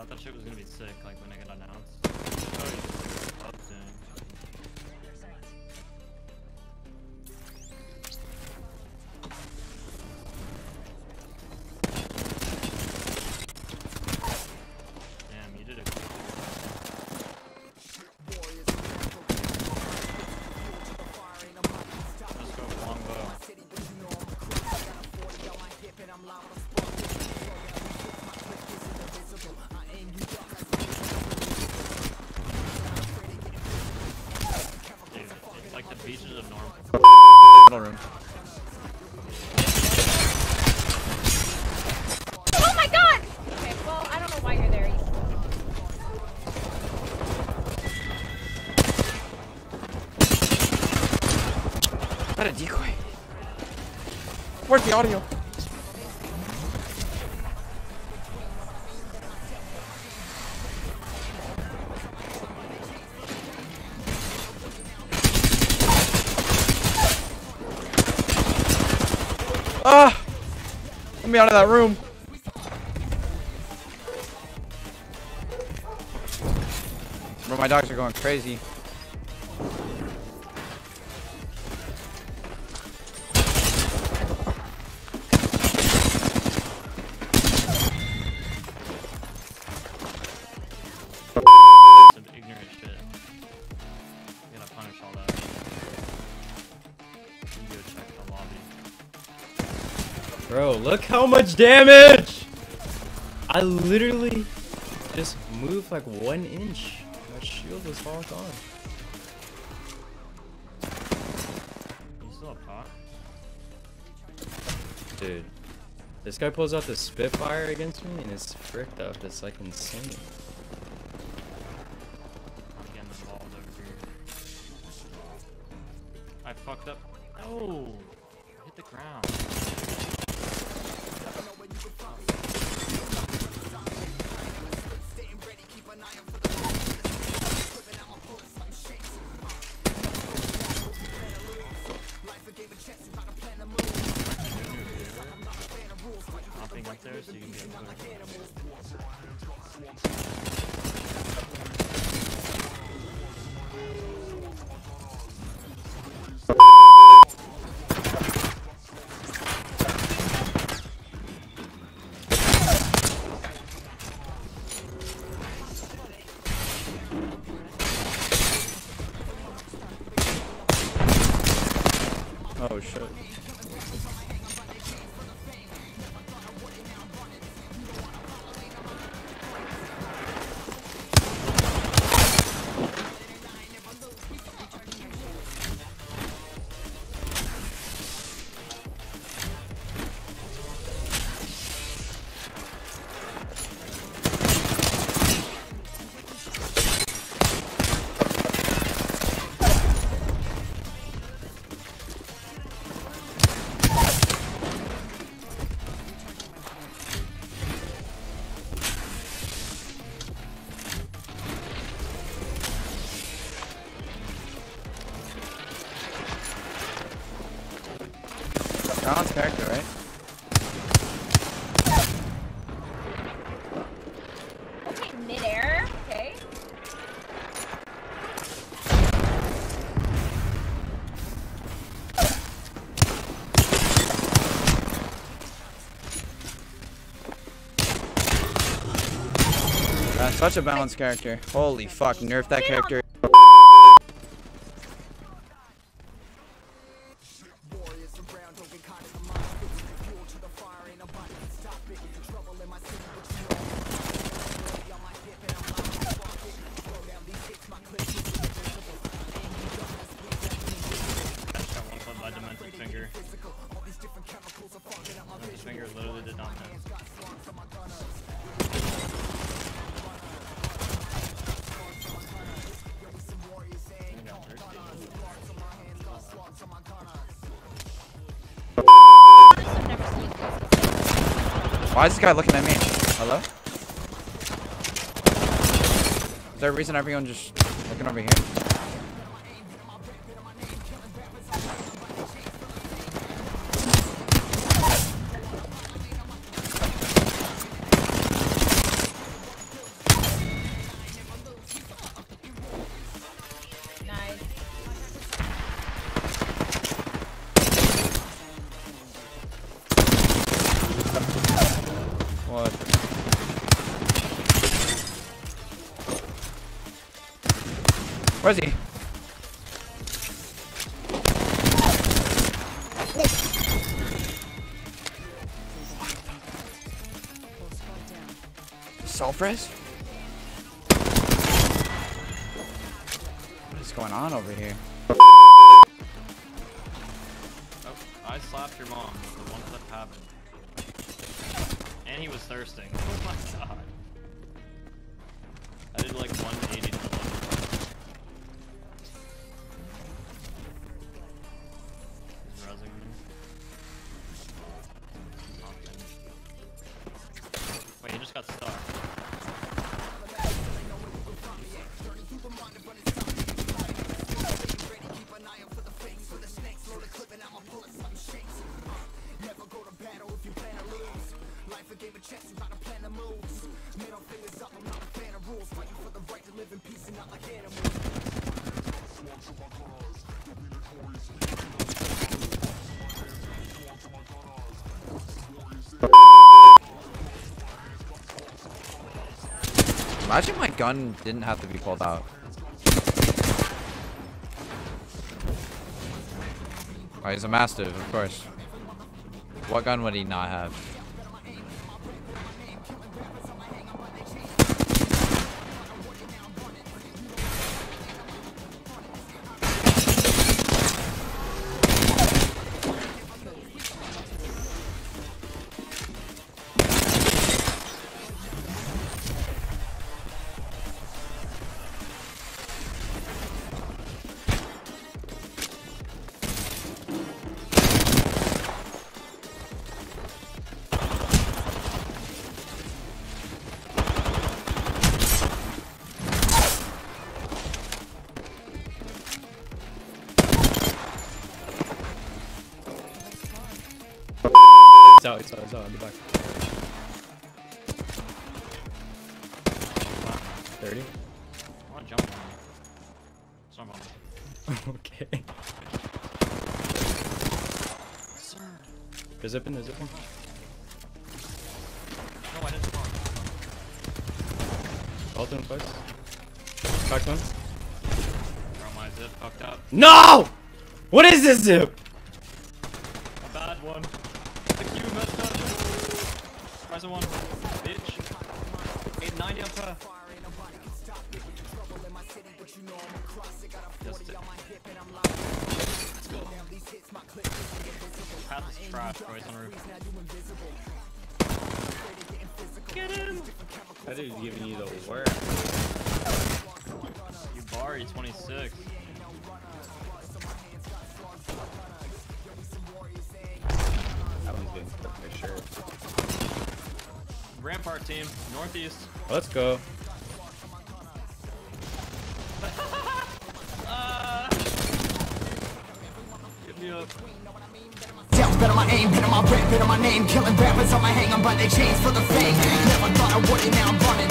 I thought that shit was gonna be sick, like when it got announced. Oh, room. Oh my god! Okay, well, I don't know why you're there. What a decoy. Where's the audio? Ah! Let me out of that room. Bro, my dogs are going crazy. Some ignorant shit. You gotta punish all that. You go check the lobby. Bro, look how much damage! I literally just moved like 1 inch. My shield was all gone. You still have pot? Dude, this guy pulls out the Spitfire against me and it's fricked up. It's like insane. I'm getting the balls over here. I fucked up. Oh! I hit the ground. Hopping up there so you can get oh shit. That's character, right? Okay, mid-air, okay. That's such a balanced character. Holy fuck, nerf that character. His finger literally did not miss. Why is this guy looking at me? Hello? Is there a reason everyone's just looking over here? Where's he? Self-res? What is going on over here? Oh, I slapped your mom. The one clip happened. And he was thirsting. Oh my god. I did like 180 to 1. Wait, he just got stuck. Imagine my gun didn't have to be pulled out. Oh, he's a mastiff, of course. What gun would he not have? It's out, in the back. 30? I wanna jump on him. It's not on. Okay. Sir. They're zipping, they're zipping. No, I didn't spawn. All doing fights. Back one. Bro, my zip fucked up. No! What is this zip? A bad one. One, bitch. 890 up her. Just it. Let's go. Path is trash, bro. He's on the roof. Get him! That dude's giving you the work. You Barry 26. That one's getting stuck for sure. Rampart team, northeast. Let's go. Get me up. Better my aim, better my rap, better my name. Killing rappers on my hang, I'm by their chains for the fame. Never thought I would it, now I'm running.